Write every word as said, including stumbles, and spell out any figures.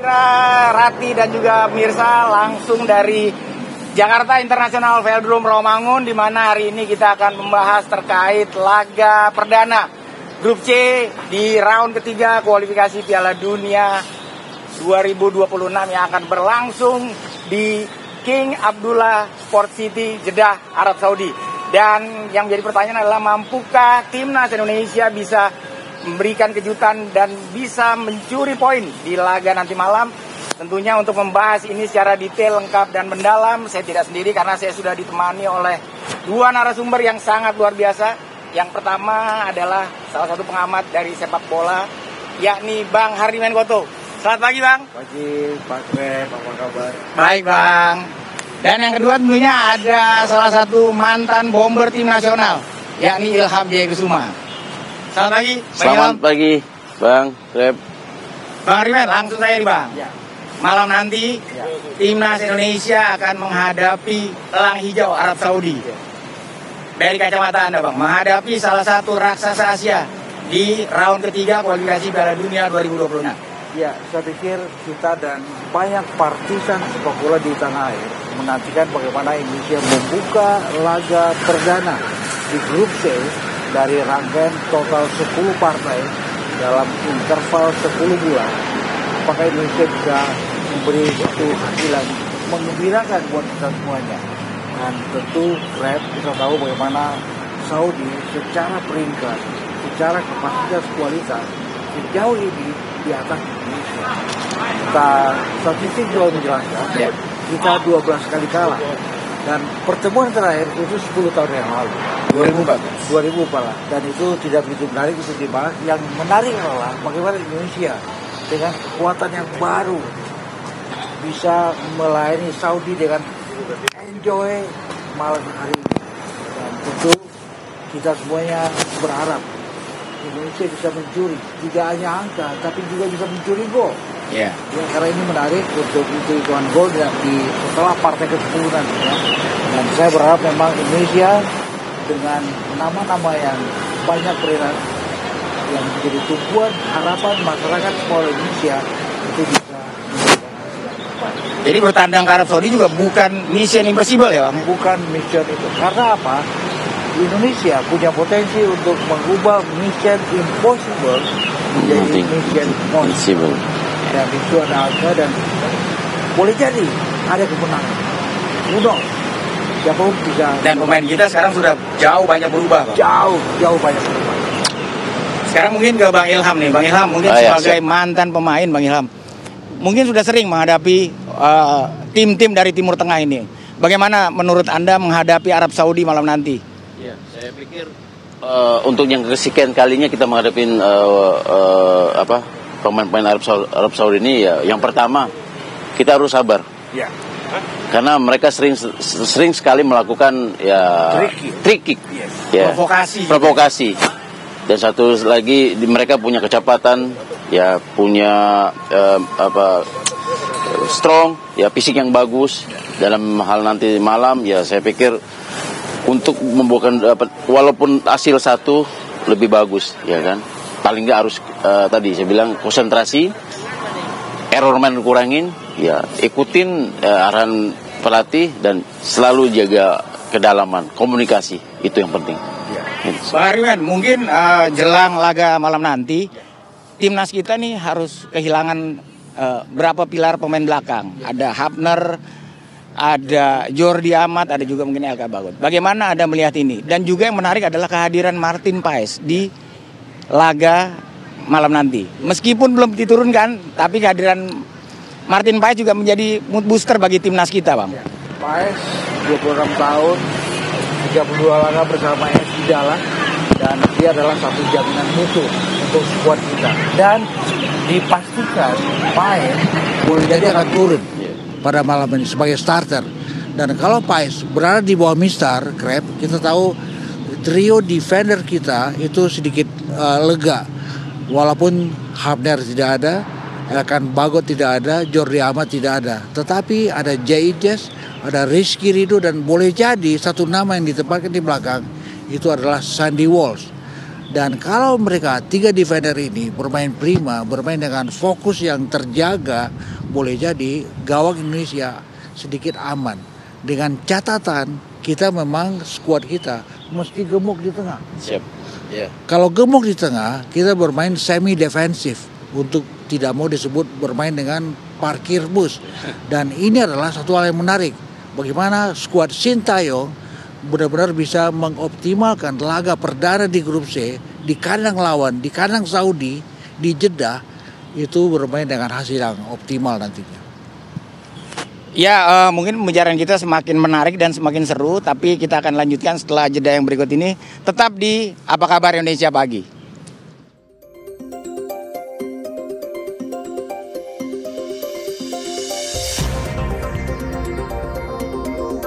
Kira Rati dan juga pemirsa, langsung dari Jakarta International Velodrome Rawamangun, di mana hari ini kita akan membahas terkait laga perdana Grup C di round ketiga kualifikasi Piala Dunia dua ribu dua puluh enam yang akan berlangsung di King Abdullah Sport City Jeddah, Arab Saudi. Dan yang menjadi pertanyaan adalah, mampukah timnas Indonesia bisa memberikan kejutan dan bisa mencuri poin di laga nanti malam? Tentunya untuk membahas ini secara detail, lengkap, dan mendalam, saya tidak sendiri karena saya sudah ditemani oleh dua narasumber yang sangat luar biasa. Yang pertama adalah salah satu pengamat dari sepak bola, yakni Bang Hariman Goto. Selamat pagi, Bang. Pagi, Pak Krep, apa kabar? Baik, Bang. Dan yang kedua tentunya ada salah satu mantan bomber tim nasional, yakni Ilham Diego Suma. Selamat pagi. Selamat pagi, Bang Krep. Bang Hariman, langsung saya nih, Bang. Ya. Malam nanti ya, timnas Indonesia akan menghadapi Elang Hijau Arab Saudi. Ya. Dari kacamata Anda, Bang, menghadapi salah satu raksasa Asia di round ketiga kualifikasi Piala Dunia dua ribu dua puluh enam. Ya, saya pikir kita dan banyak partisan sepak bola di tanah air menantikan bagaimana Indonesia membuka laga perdana di grup C dari rangkaian total sepuluh partai dalam interval sepuluh bulan. Apakah Indonesia bisa memberi satu hasil yang mengembirakan buat kita semuanya? Dan tentu Red bisa tahu bagaimana Saudi secara peringkat, secara kapasitas kualitas sejauh ini di atas Indonesia. Kita statistik juga menjelaskan, yeah, kita dua belas kali kalah. Dan pertemuan terakhir itu sepuluh tahun yang lalu, dua ribu empat. dua ribu empat. Dan itu tidak begitu menarik, setimbang yang menarik adalah bagaimana Indonesia dengan kekuatan yang baru bisa melayani Saudi dengan enjoy malam hari ini. Dan tentu kita semuanya berharap Indonesia bisa mencuri tidak hanya angka, tapi juga bisa mencuri gol. Yeah. Ya, karena ini menarik untuk hitung-hitungan gol di setelah partai ke sepuluh nanti, ya. Dan saya berharap memang Indonesia dengan nama-nama yang banyak beredar yang menjadi tumpuan harapan masyarakat seluruh Indonesia itu bisa. Jadi bertandang ke Arab Saudi juga bukan mission impossible, ya, Bang? Bukan mission itu. Karena apa? Indonesia punya potensi untuk mengubah mission impossible menjadi mission possible. Dan itu ada angka dan boleh jadi ada kemenangan. Udah, siapa pun bisa. Dan pemain kita sekarang sudah jauh banyak berubah, Bang. Jauh, jauh banyak berubah. Sekarang mungkin ke Bang Ilham nih. Bang Ilham mungkin ah, sebagai ya, mantan pemain, Bang Ilham mungkin sudah sering menghadapi tim-tim uh, dari Timur Tengah ini. Bagaimana menurut Anda menghadapi Arab Saudi malam nanti? Ya, saya pikir uh, untuk yang kesekian kalinya kita menghadapi uh, uh, apa pemain-pemain Arab Saudi, Arab Saudi ini, ya, yang pertama kita harus sabar. Ya. Karena mereka sering sering sekali melakukan ya trick kick, yes, ya, provokasi, provokasi. Gitu. Dan satu lagi mereka punya kecepatan, ya, punya eh, apa strong, ya, fisik yang bagus. Dalam hal nanti malam, ya, saya pikir untuk membuatkan walaupun hasil satu lebih bagus, ya kan. Paling nggak harus eh, tadi saya bilang konsentrasi, error main kurangin, ya, ikutin eh, arahan pelatih dan selalu jaga kedalaman, komunikasi itu yang penting. Pak Hariman, mungkin uh, jelang laga malam nanti, timnas kita nih harus kehilangan uh, berapa pilar pemain belakang. Ada Hapner, ada Jordi Amat, ada juga mungkin El Ka Bagot. Bagaimana Anda melihat ini? Dan juga yang menarik adalah kehadiran Maarten Paes di laga malam nanti. Meskipun belum diturunkan, tapi kehadiran Maarten Paes juga menjadi mood booster bagi timnas kita, Bang. Paes, dua puluh enam tahun, tiga puluh dua laga bersama S D Dallas, dan dia adalah satu jaminan musuh untuk skuad kita. Dan dipastikan Paes boleh jadi akan turun pada malam ini sebagai starter. Dan kalau Paes berada di bawah Mister Krep, kita tahu trio defender kita itu sedikit uh, lega. Walaupun Hapner tidak ada, Elang Bagot tidak ada, Jordi Amat tidak ada, tetapi ada Jay Idzes, ada Rizky Ridho, dan boleh jadi satu nama yang ditempatkan di belakang itu adalah Sandy Walsh. Dan kalau mereka tiga defender ini bermain prima, bermain dengan fokus yang terjaga, boleh jadi gawang Indonesia sedikit aman. Dengan catatan kita memang skuad kita mesti gemuk di tengah. Siap. Yeah. Kalau gemuk di tengah, kita bermain semi defensif untuk tidak mau disebut bermain dengan parkir bus. Dan ini adalah satu hal yang menarik. Bagaimana skuad Shin Tae-yong benar-benar bisa mengoptimalkan laga perdana di grup C di kandang lawan, di kandang Saudi, di Jeddah, itu bermain dengan hasil yang optimal nantinya. Ya, uh, mungkin pembicaraan kita semakin menarik dan semakin seru, tapi kita akan lanjutkan setelah jeda yang berikut ini. Tetap di Apa Kabar Indonesia Pagi.